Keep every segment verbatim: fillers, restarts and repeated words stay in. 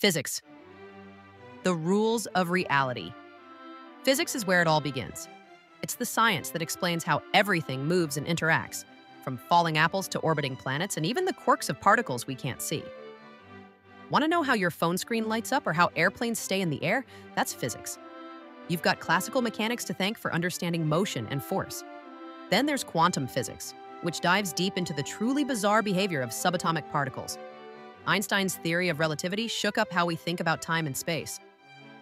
Physics. The rules of reality. Physics is where it all begins. It's the science that explains how everything moves and interacts, from falling apples to orbiting planets and even the quirks of particles we can't see. Want to know how your phone screen lights up or how airplanes stay in the air? That's physics. You've got classical mechanics to thank for understanding motion and force. Then there's quantum physics, which dives deep into the truly bizarre behavior of subatomic particles. Einstein's theory of relativity shook up how we think about time and space.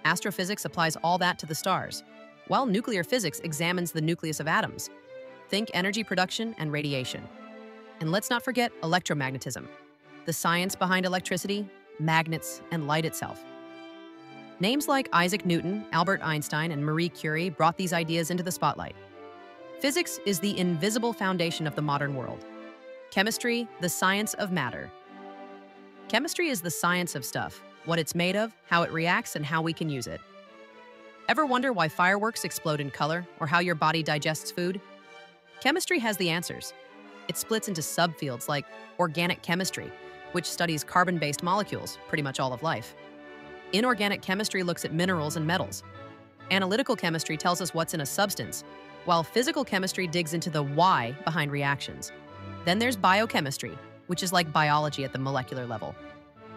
Astrophysics applies all that to the stars, while nuclear physics examines the nucleus of atoms. Think energy production and radiation. And let's not forget electromagnetism, the science behind electricity, magnets, and light itself. Names like Isaac Newton, Albert Einstein, and Marie Curie brought these ideas into the spotlight. Physics is the invisible foundation of the modern world. Chemistry, the science of matter. Chemistry is the science of stuff, what it's made of, how it reacts, and how we can use it. Ever wonder why fireworks explode in color or how your body digests food? Chemistry has the answers. It splits into subfields like organic chemistry, which studies carbon-based molecules, pretty much all of life. Inorganic chemistry looks at minerals and metals. Analytical chemistry tells us what's in a substance, while physical chemistry digs into the why behind reactions. Then there's biochemistry, which is like biology at the molecular level.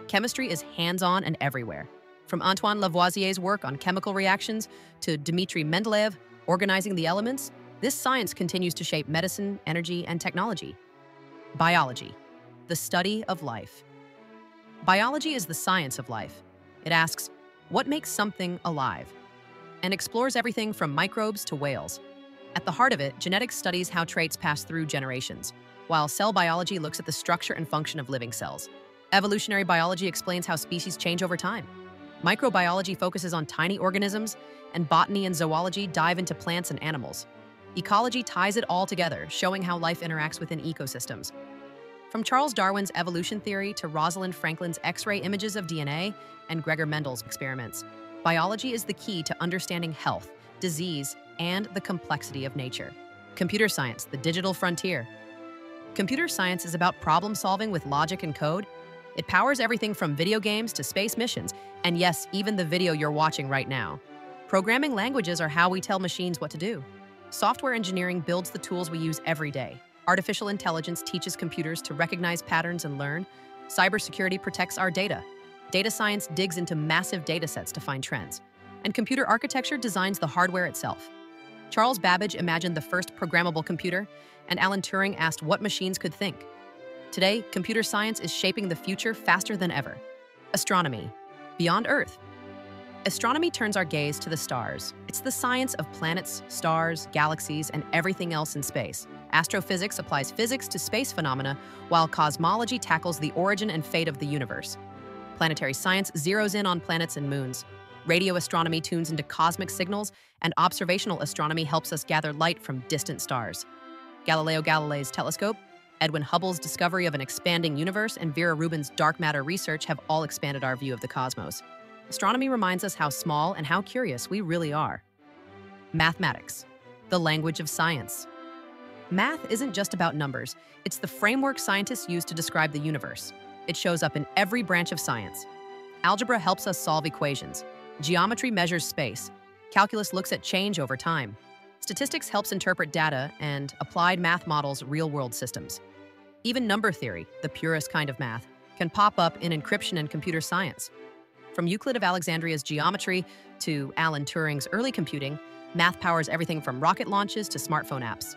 Chemistry is hands-on and everywhere, from Antoine Lavoisier's work on chemical reactions to Dmitri Mendeleev organizing the elements. This science continues to shape medicine, energy, and technology. Biology, the study of life. Biology is the science of life. It asks, what makes something alive? And explores everything from microbes to whales. At the heart of it, genetics studies how traits pass through generations, while cell biology looks at the structure and function of living cells. Evolutionary biology explains how species change over time. Microbiology focuses on tiny organisms, and botany and zoology dive into plants and animals. Ecology ties it all together, showing how life interacts within ecosystems. From Charles Darwin's evolution theory to Rosalind Franklin's X-ray images of D N A and Gregor Mendel's experiments, biology is the key to understanding health, disease, and the complexity of nature. Computer science, the digital frontier. Computer science is about problem solving with logic and code. It powers everything from video games to space missions, and yes, even the video you're watching right now. Programming languages are how we tell machines what to do. Software engineering builds the tools we use every day. Artificial intelligence teaches computers to recognize patterns and learn. Cybersecurity protects our data. Data science digs into massive data sets to find trends. And computer architecture designs the hardware itself. Charles Babbage imagined the first programmable computer, and Alan Turing asked what machines could think. Today, computer science is shaping the future faster than ever. Astronomy, beyond Earth. Astronomy turns our gaze to the stars. It's the science of planets, stars, galaxies, and everything else in space. Astrophysics applies physics to space phenomena, while cosmology tackles the origin and fate of the universe. Planetary science zeroes in on planets and moons. Radio astronomy tunes into cosmic signals, and observational astronomy helps us gather light from distant stars. Galileo Galilei's telescope, Edwin Hubble's discovery of an expanding universe, and Vera Rubin's dark matter research have all expanded our view of the cosmos. Astronomy reminds us how small and how curious we really are. Mathematics, the language of science. Math isn't just about numbers. It's the framework scientists use to describe the universe. It shows up in every branch of science. Algebra helps us solve equations. Geometry measures space. Calculus looks at change over time. Statistics helps interpret data, and applied math models real-world systems. Even number theory, the purest kind of math, can pop up in encryption and computer science. From Euclid of Alexandria's geometry to Alan Turing's early computing, math powers everything from rocket launches to smartphone apps.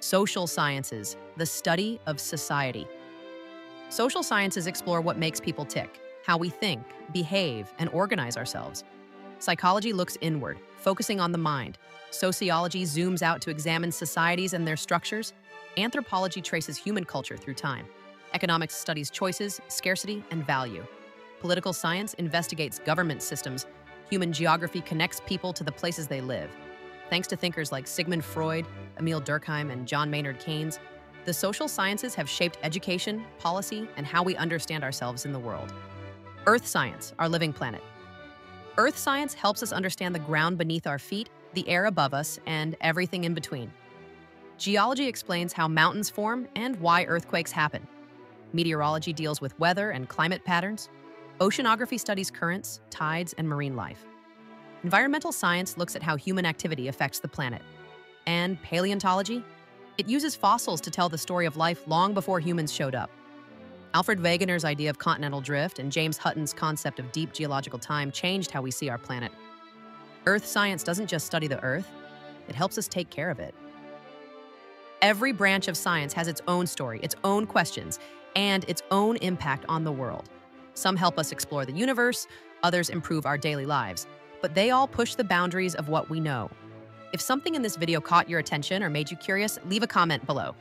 Social sciences, the study of society. Social sciences explore what makes people tick, how we think, behave, and organize ourselves. Psychology looks inward, focusing on the mind. Sociology zooms out to examine societies and their structures. Anthropology traces human culture through time. Economics studies choices, scarcity, and value. Political science investigates government systems. Human geography connects people to the places they live. Thanks to thinkers like Sigmund Freud, Emile Durkheim, and John Maynard Keynes, the social sciences have shaped education, policy, and how we understand ourselves in the world. Earth science, our living planet. Earth science helps us understand the ground beneath our feet, the air above us, and everything in between. Geology explains how mountains form and why earthquakes happen. Meteorology deals with weather and climate patterns. Oceanography studies currents, tides, and marine life. Environmental science looks at how human activity affects the planet. And paleontology? It uses fossils to tell the story of life long before humans showed up. Alfred Wegener's idea of continental drift and James Hutton's concept of deep geological time changed how we see our planet. Earth science doesn't just study the Earth, it helps us take care of it. Every branch of science has its own story, its own questions, and its own impact on the world. Some help us explore the universe, others improve our daily lives, but they all push the boundaries of what we know. If something in this video caught your attention or made you curious, leave a comment below.